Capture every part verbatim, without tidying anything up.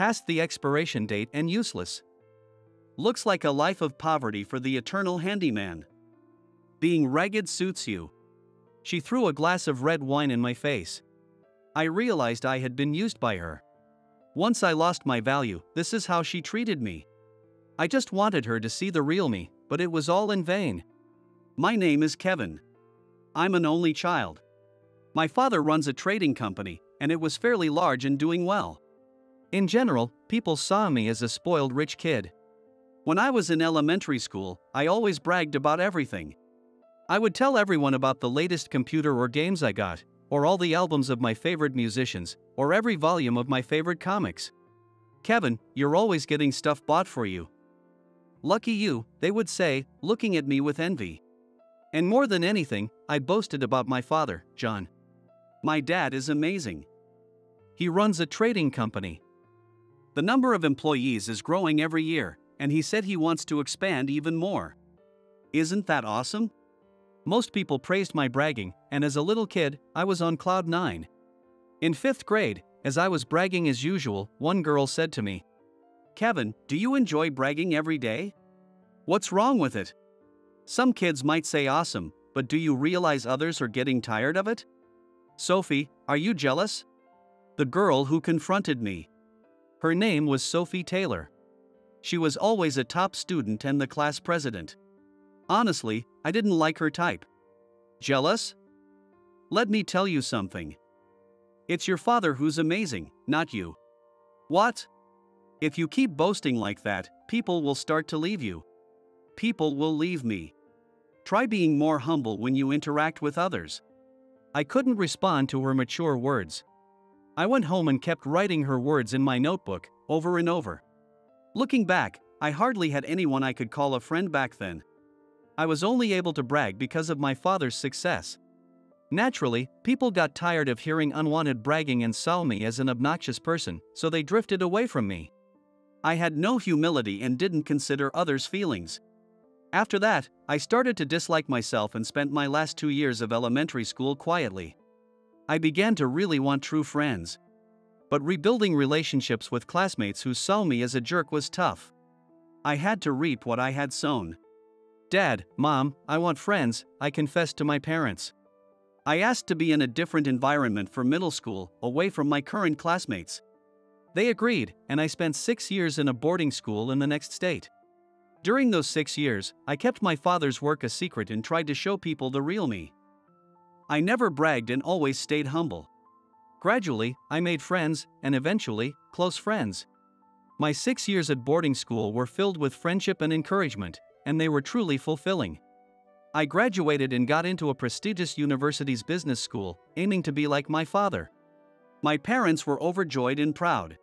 past the expiration date and useless. Looks like a life of poverty for the eternal handyman. Being ragged suits you. She threw a glass of red wine in my face. I realized I had been used by her. Once I lost my value, this is how she treated me. I just wanted her to see the real me, but it was all in vain. My name is Kevin. I'm an only child. My father runs a trading company, and it was fairly large and doing well. In general, people saw me as a spoiled rich kid. When I was in elementary school, I always bragged about everything. I would tell everyone about the latest computer or games I got, or all the albums of my favorite musicians, or every volume of my favorite comics. "Kevin, you're always getting stuff bought for you. Lucky you," they would say, looking at me with envy. And more than anything, I boasted about my father, John. My dad is amazing. He runs a trading company. The number of employees is growing every year, and he said he wants to expand even more. Isn't that awesome? Most people praised my bragging, and as a little kid, I was on cloud nine. In fifth grade, as I was bragging as usual, one girl said to me, "Kevin, do you enjoy bragging every day? What's wrong with it? Some kids might say awesome, but do you realize others are getting tired of it? Sophie, are you jealous?" The girl who confronted me. Her name was Sophie Taylor. She was always a top student and the class president. Honestly, I didn't like her type. Jealous? Let me tell you something. It's your father who's amazing, not you. What? If you keep boasting like that, people will start to leave you. People will leave me. Try being more humble when you interact with others. I couldn't respond to her mature words. I went home and kept writing her words in my notebook, over and over. Looking back, I hardly had anyone I could call a friend back then. I was only able to brag because of my father's success. Naturally, people got tired of hearing unwanted bragging and saw me as an obnoxious person, so they drifted away from me. I had no humility and didn't consider others' feelings. After that, I started to dislike myself and spent my last two years of elementary school quietly. I began to really want true friends. But rebuilding relationships with classmates who saw me as a jerk was tough. I had to reap what I had sown. "Dad, Mom, I want friends," I confessed to my parents. I asked to be in a different environment for middle school, away from my current classmates. They agreed, and I spent six years in a boarding school in the next state. During those six years, I kept my father's work a secret and tried to show people the real me. I never bragged and always stayed humble. Gradually, I made friends, and eventually, close friends. My six years at boarding school were filled with friendship and encouragement, and they were truly fulfilling. I graduated and got into a prestigious university's business school, aiming to be like my father. My parents were overjoyed and proud.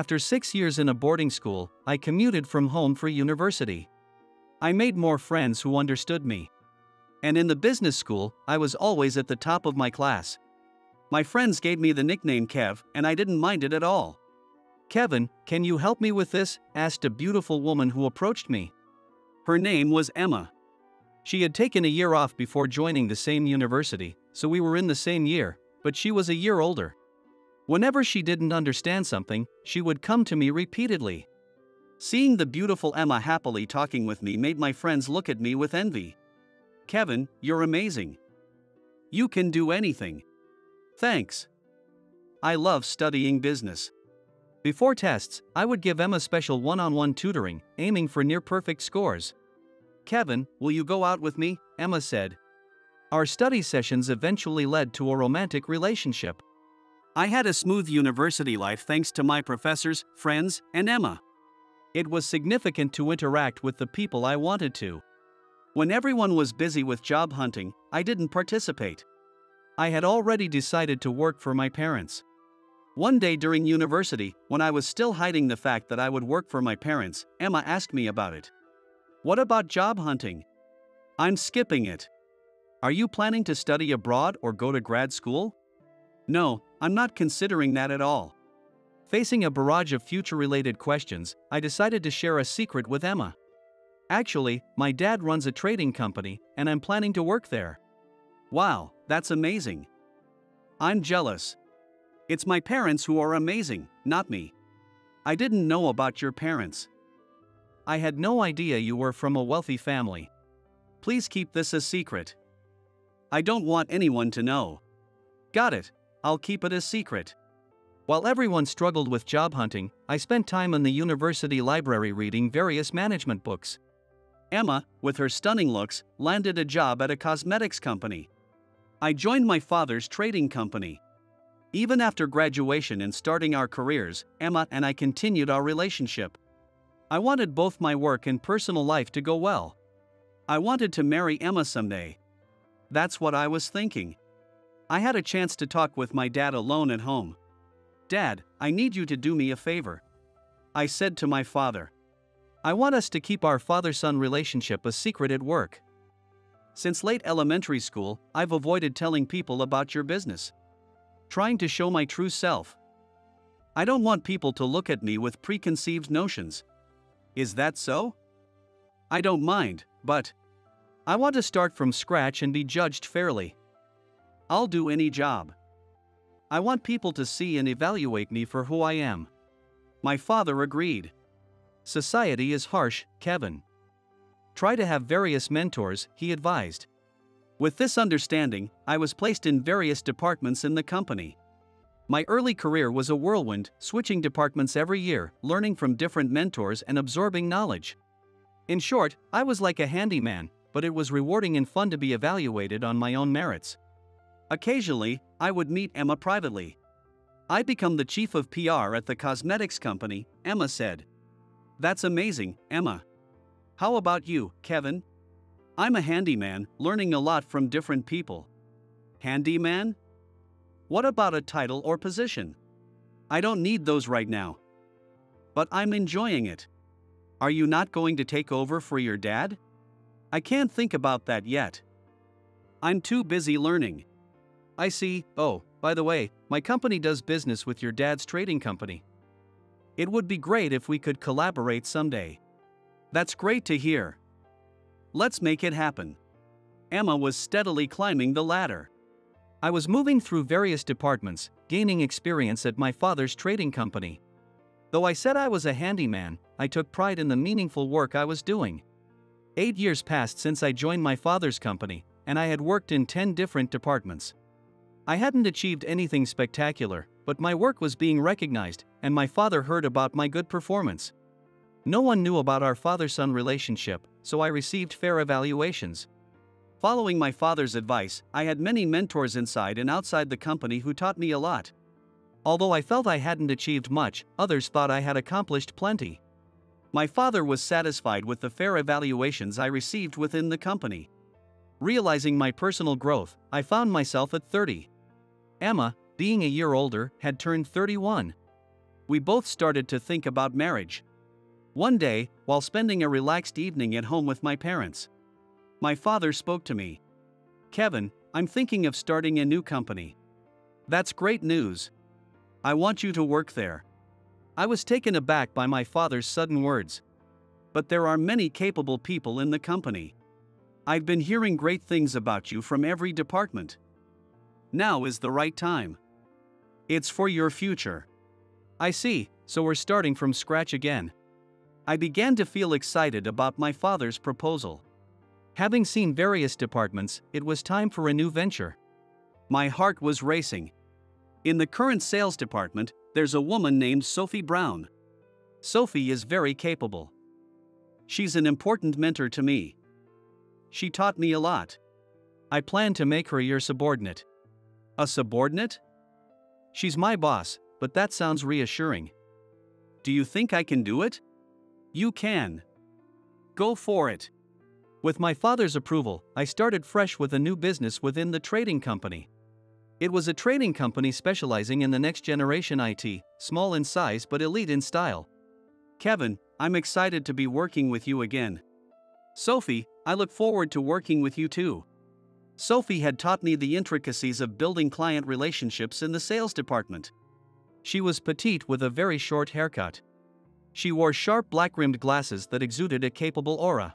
After six years in a boarding school, I commuted from home for university. I made more friends who understood me. And in the business school, I was always at the top of my class. My friends gave me the nickname Kev, and I didn't mind it at all. "Kevin, can you help me with this?" asked a beautiful woman who approached me. Her name was Emma. She had taken a year off before joining the same university, so we were in the same year, but she was a year older. Whenever she didn't understand something, she would come to me repeatedly. Seeing the beautiful Emma happily talking with me made my friends look at me with envy. "Kevin, you're amazing. You can do anything. Thanks. I love studying business." Before tests, I would give Emma special one-on-one tutoring, aiming for near-perfect scores. "Kevin, will you go out with me?" Emma said. Our study sessions eventually led to a romantic relationship. I had a smooth university life thanks to my professors, friends, and Emma. It was significant to interact with the people I wanted to. When everyone was busy with job hunting, I didn't participate. I had already decided to work for my parents. One day during university, when I was still hiding the fact that I would work for my parents, Emma asked me about it. "What about job hunting? I'm skipping it. Are you planning to study abroad or go to grad school?" "No, I'm not considering that at all." Facing a barrage of future-related questions, I decided to share a secret with Emma. "Actually, my dad runs a trading company, and I'm planning to work there." "Wow, that's amazing. I'm jealous. It's my parents who are amazing, not me. I didn't know about your parents. I had no idea you were from a wealthy family. Please keep this a secret. I don't want anyone to know. Got it. I'll keep it a secret. While everyone struggled with job hunting, I spent time in the university library reading various management books. Emma, with her stunning looks, landed a job at a cosmetics company. I joined my father's trading company. Even after graduation and starting our careers, Emma and I continued our relationship. I wanted both my work and personal life to go well. I wanted to marry Emma someday. That's what I was thinking. I had a chance to talk with my dad alone at home. Dad, I need you to do me a favor. I said to my father. I want us to keep our father-son relationship a secret at work. Since late elementary school, I've avoided telling people about your business. Trying to show my true self. I don't want people to look at me with preconceived notions. Is that so? I don't mind, but I want to start from scratch and be judged fairly. I'll do any job. I want people to see and evaluate me for who I am. My father agreed. Society is harsh, Kevin. Try to have various mentors, he advised. With this understanding, I was placed in various departments in the company. My early career was a whirlwind, switching departments every year, learning from different mentors and absorbing knowledge. In short, I was like a handyman, but it was rewarding and fun to be evaluated on my own merits. Occasionally, I would meet Emma privately. I become the chief of P R at the cosmetics company, Emma said. That's amazing, Emma. How about you, Kevin? I'm a handyman, learning a lot from different people. Handyman? What about a title or position? I don't need those right now. But I'm enjoying it. Are you not going to take over for your dad? I can't think about that yet. I'm too busy learning. I see. Oh, by the way, my company does business with your dad's trading company. It would be great if we could collaborate someday. That's great to hear. Let's make it happen. Emma was steadily climbing the ladder. I was moving through various departments, gaining experience at my father's trading company. Though I said I was a handyman, I took pride in the meaningful work I was doing. Eight years passed since I joined my father's company, and I had worked in ten different departments. I hadn't achieved anything spectacular, but my work was being recognized, and my father heard about my good performance. No one knew about our father-son relationship, so I received fair evaluations. Following my father's advice, I had many mentors inside and outside the company who taught me a lot. Although I felt I hadn't achieved much, others thought I had accomplished plenty. My father was satisfied with the fair evaluations I received within the company. Realizing my personal growth, I found myself at thirty. Emma, being a year older, had turned thirty-one. We both started to think about marriage. One day, while spending a relaxed evening at home with my parents, my father spoke to me. Kevin, I'm thinking of starting a new company. That's great news. I want you to work there. I was taken aback by my father's sudden words. But there are many capable people in the company. I've been hearing great things about you from every department. Now is the right time. It's for your future. I see, so we're starting from scratch again. I began to feel excited about my father's proposal. Having seen various departments, it was time for a new venture. My heart was racing. In the current sales department, there's a woman named Sophie Brown. Sophie is very capable. She's an important mentor to me. She taught me a lot. I plan to make her your subordinate. A subordinate? She's my boss, but that sounds reassuring. Do you think I can do it? You can. Go for it. With my father's approval, I started fresh with a new business within the trading company. It was a trading company specializing in the next generation I T, small in size but elite in style. Kevin, I'm excited to be working with you again. Sophie, I look forward to working with you too. Sophie had taught me the intricacies of building client relationships in the sales department. She was petite with a very short haircut. She wore sharp black-rimmed glasses that exuded a capable aura.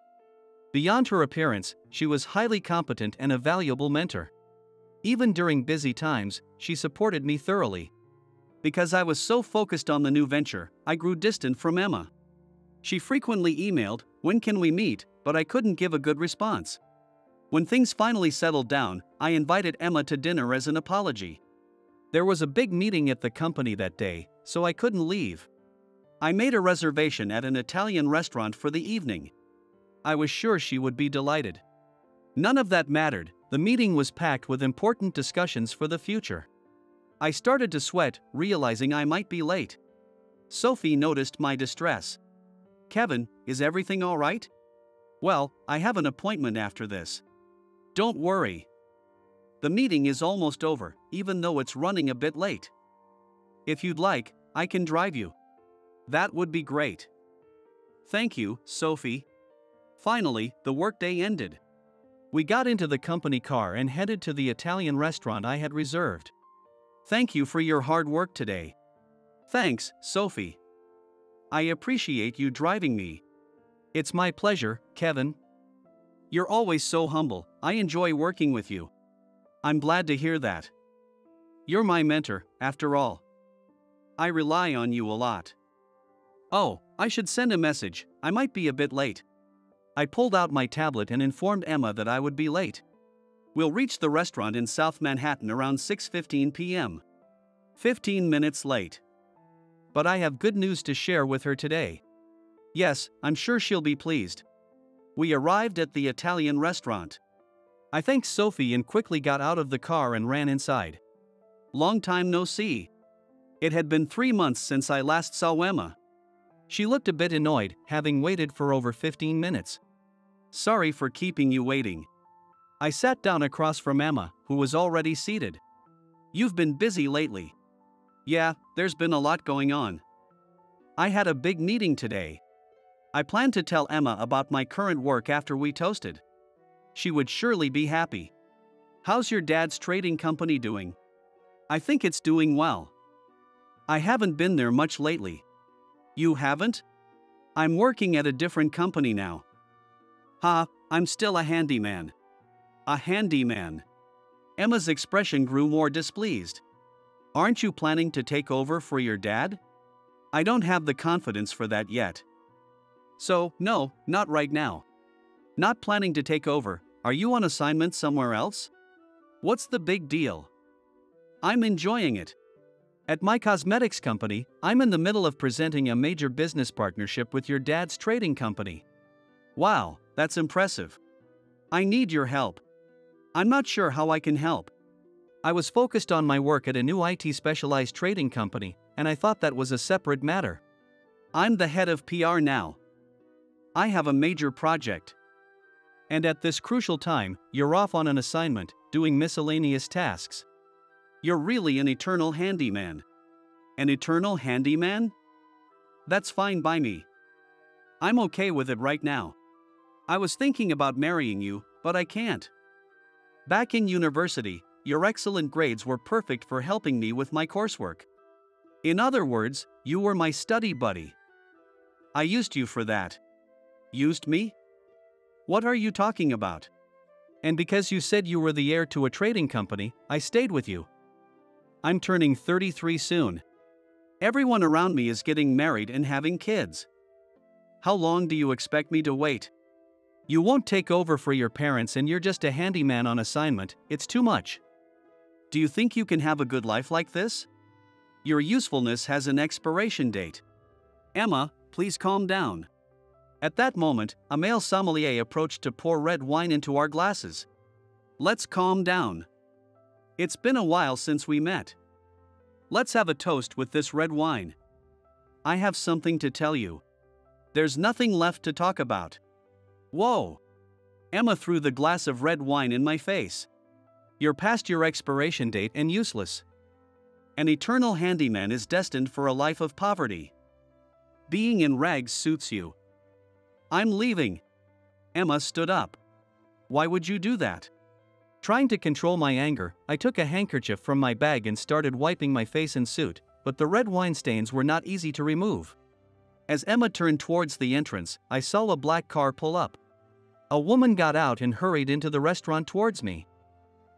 Beyond her appearance, she was highly competent and a valuable mentor. Even during busy times, she supported me thoroughly. Because I was so focused on the new venture, I grew distant from Emma. She frequently emailed, "When can we meet?" but I couldn't give a good response. When things finally settled down, I invited Emma to dinner as an apology. There was a big meeting at the company that day, so I couldn't leave. I made a reservation at an Italian restaurant for the evening. I was sure she would be delighted. None of that mattered. The meeting was packed with important discussions for the future. I started to sweat, realizing I might be late. Sophie noticed my distress. "Kevin, is everything all right?" "Well, I have an appointment after this." "Don't worry. The meeting is almost over, even though it's running a bit late. If you'd like, I can drive you." "That would be great." "Thank you, Sophie." Finally, the workday ended. We got into the company car and headed to the Italian restaurant I had reserved. "Thank you for your hard work today." "Thanks, Sophie. I appreciate you driving me." "It's my pleasure, Kevin. You're always so humble. I enjoy working with you." "I'm glad to hear that. You're my mentor, after all. I rely on you a lot." "Oh, I should send a message. I might be a bit late." I pulled out my tablet and informed Emma that I would be late. "We'll reach the restaurant in South Manhattan around six fifteen p m" fifteen minutes late. But I have good news to share with her today. Yes, I'm sure she'll be pleased. We arrived at the Italian restaurant. I thanked Sophie and quickly got out of the car and ran inside. Long time no see. It had been three months since I last saw Emma. She looked a bit annoyed, having waited for over fifteen minutes. "Sorry for keeping you waiting." I sat down across from Emma, who was already seated. "You've been busy lately." "Yeah, there's been a lot going on. I had a big meeting today. I planned to tell Emma about my current work after we toasted. She would surely be happy." "How's your dad's trading company doing?" "I think it's doing well. I haven't been there much lately." "You haven't?" "I'm working at a different company now." "Ha, I'm still a handyman." "A handyman?" Emma's expression grew more displeased. "Aren't you planning to take over for your dad?" "I don't have the confidence for that yet. So, no, not right now." "Not planning to take over, are you on assignment somewhere else?" "What's the big deal? I'm enjoying it. At my cosmetics company, I'm in the middle of presenting a major business partnership with your dad's trading company." "Wow, that's impressive. I need your help. I'm not sure how I can help." I was focused on my work at a new I T specialized trading company, and I thought that was a separate matter. "I'm the head of P R now. I have a major project. And at this crucial time, you're off on an assignment, doing miscellaneous tasks. You're really an eternal handyman." "An eternal handyman? That's fine by me. I'm okay with it right now. I was thinking about marrying you, but I can't. Back in university, your excellent grades were perfect for helping me with my coursework. In other words, you were my study buddy. I used you for that." "Used me? What are you talking about?" "And because you said you were the heir to a trading company, I stayed with you. I'm turning thirty-three soon. Everyone around me is getting married and having kids. How long do you expect me to wait? You won't take over for your parents and you're just a handyman on assignment. It's too much. Do you think you can have a good life like this? Your usefulness has an expiration date." "Emma, please calm down." At that moment, a male sommelier approached to pour red wine into our glasses. "Let's calm down. It's been a while since we met. Let's have a toast with this red wine. I have something to tell you. There's nothing left to talk about." "Whoa." Emma threw the glass of red wine in my face. "You're past your expiration date and useless. An eternal handyman is destined for a life of poverty. Being in rags suits you. I'm leaving." Emma stood up. "Why would you do that?" Trying to control my anger, I took a handkerchief from my bag and started wiping my face and suit, but the red wine stains were not easy to remove. As Emma turned towards the entrance, I saw a black car pull up. A woman got out and hurried into the restaurant towards me.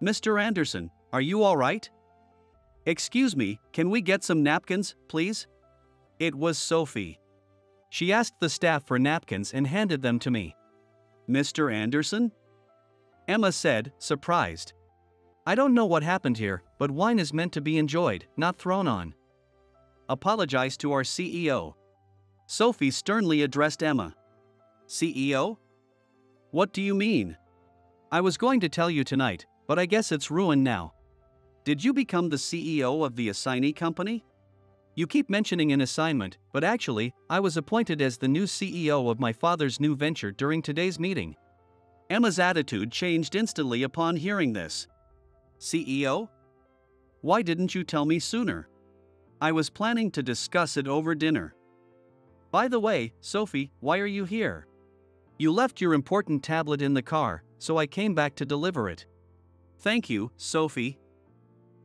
"Mister Anderson, are you all right?" "Excuse me, can we get some napkins, please?" It was Sophie. She asked the staff for napkins and handed them to me. "Mister Anderson?" Emma said, surprised. "I don't know what happened here, but wine is meant to be enjoyed, not thrown on. Apologize to our C E O." Sophie sternly addressed Emma. "C E O? What do you mean? I was going to tell you tonight, but I guess it's ruined now. Did you become the C E O of the assignee company? You keep mentioning an assignment, but actually, I was appointed as the new C E O of my father's new venture during today's meeting." Emma's attitude changed instantly upon hearing this. "C E O? Why didn't you tell me sooner? I was planning to discuss it over dinner. By the way, Sophie, why are you here? You left your important tablet in the car, so I came back to deliver it." "Thank you, Sophie.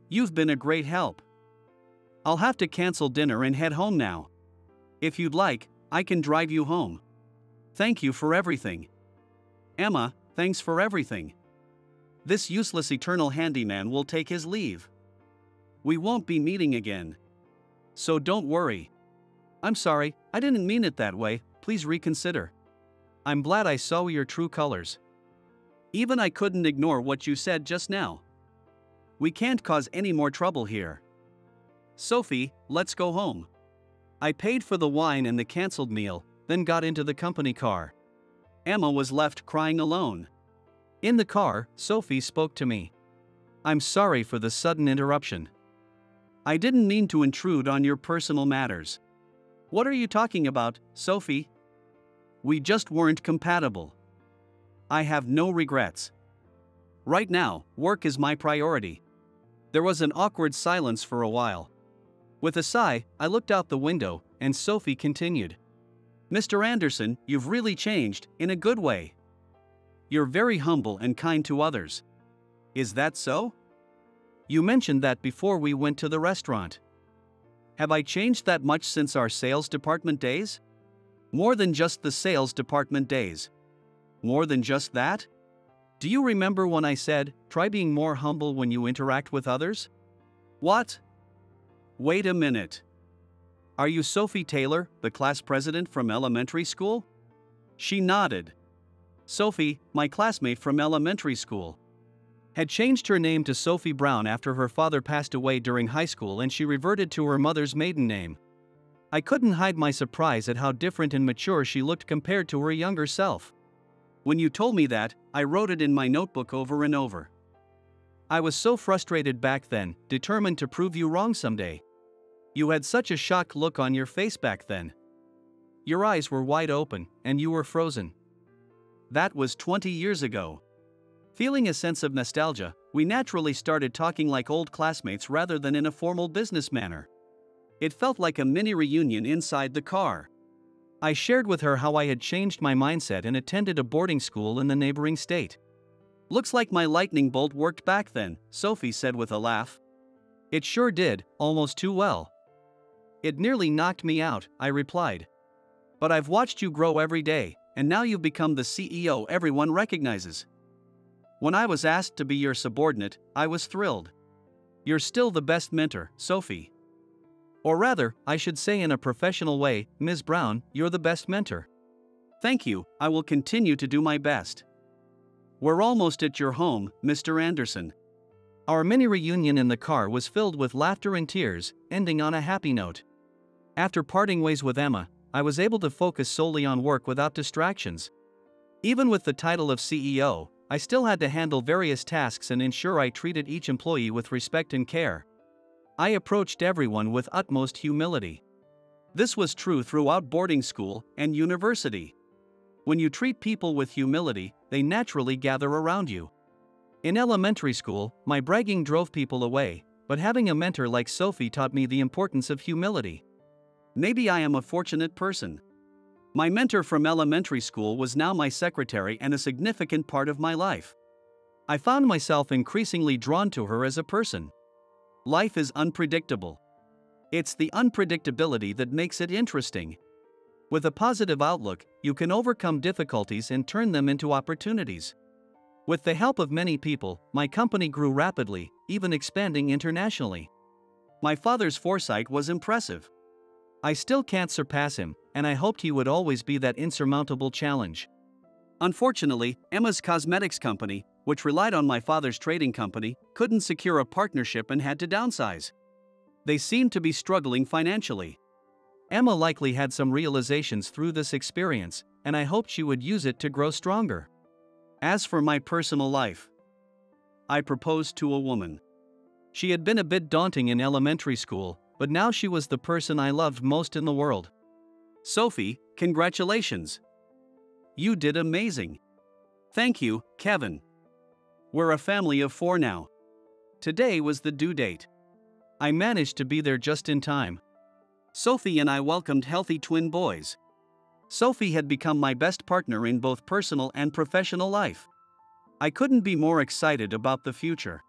You've been a great help. I'll have to cancel dinner and head home now. If you'd like, I can drive you home. Thank you for everything." "Emma, thanks for everything." This useless eternal handyman will take his leave. We won't be meeting again. So don't worry. "I'm sorry, I didn't mean it that way, please reconsider. I'm glad I saw your true colors. Even I couldn't ignore what you said just now. We can't cause any more trouble here. Sophie, let's go home." I paid for the wine and the cancelled meal, then got into the company car. Emma was left crying alone. In the car, Sophie spoke to me. "I'm sorry for the sudden interruption. I didn't mean to intrude on your personal matters." "What are you talking about, Sophie? We just weren't compatible. I have no regrets. Right now, work is my priority." There was an awkward silence for a while. With a sigh, I looked out the window, and Sophie continued. "Mister Anderson, you've really changed, in a good way. You're very humble and kind to others. Is that so? You mentioned that before we went to the restaurant. Have I changed that much since our sales department days? More than just the sales department days. More than just that? Do you remember when I said, try being more humble when you interact with others? What? Wait a minute. Are you Sophie Taylor, the class president from elementary school?" She nodded. Sophie, my classmate from elementary school, had changed her name to Sophie Brown after her father passed away during high school and she reverted to her mother's maiden name. I couldn't hide my surprise at how different and mature she looked compared to her younger self. When you told me that, I wrote it in my notebook over and over. I was so frustrated back then, determined to prove you wrong someday. You had such a shocked look on your face back then. Your eyes were wide open, and you were frozen. That was twenty years ago. Feeling a sense of nostalgia, we naturally started talking like old classmates rather than in a formal business manner. It felt like a mini reunion inside the car. I shared with her how I had changed my mindset and attended a boarding school in the neighboring state. "Looks like my lightning bolt worked back then," Sophie said with a laugh. "It sure did, almost too well. It nearly knocked me out," I replied. "But I've watched you grow every day, and now you've become the C E O everyone recognizes. When I was asked to be your subordinate, I was thrilled. You're still the best mentor, Sophie. Or rather, I should say in a professional way, Miz Brown, you're the best mentor." "Thank you, I will continue to do my best. We're almost at your home, Mister Anderson." Our mini reunion in the car was filled with laughter and tears, ending on a happy note. After parting ways with Emma, I was able to focus solely on work without distractions. Even with the title of C E O, I still had to handle various tasks and ensure I treated each employee with respect and care. I approached everyone with utmost humility. This was true throughout boarding school and university. When you treat people with humility, they naturally gather around you. In elementary school, my bragging drove people away, but having a mentor like Sophie taught me the importance of humility. Maybe I am a fortunate person. My mentor from elementary school was now my secretary and a significant part of my life. I found myself increasingly drawn to her as a person. Life is unpredictable. It's the unpredictability that makes it interesting. With a positive outlook, you can overcome difficulties and turn them into opportunities. With the help of many people, my company grew rapidly, even expanding internationally. My father's foresight was impressive. I still can't surpass him, and I hoped he would always be that insurmountable challenge. Unfortunately, Emma's cosmetics company, which relied on my father's trading company, couldn't secure a partnership and had to downsize. They seemed to be struggling financially. Emma likely had some realizations through this experience, and I hoped she would use it to grow stronger. As for my personal life, I proposed to a woman. She had been a bit daunting in elementary school, but now she was the person I loved most in the world. Sophie, congratulations. You did amazing. Thank you, Kevin. We're a family of four now. Today was the due date. I managed to be there just in time. Sophie and I welcomed healthy twin boys. Sophie had become my best partner in both personal and professional life. I couldn't be more excited about the future.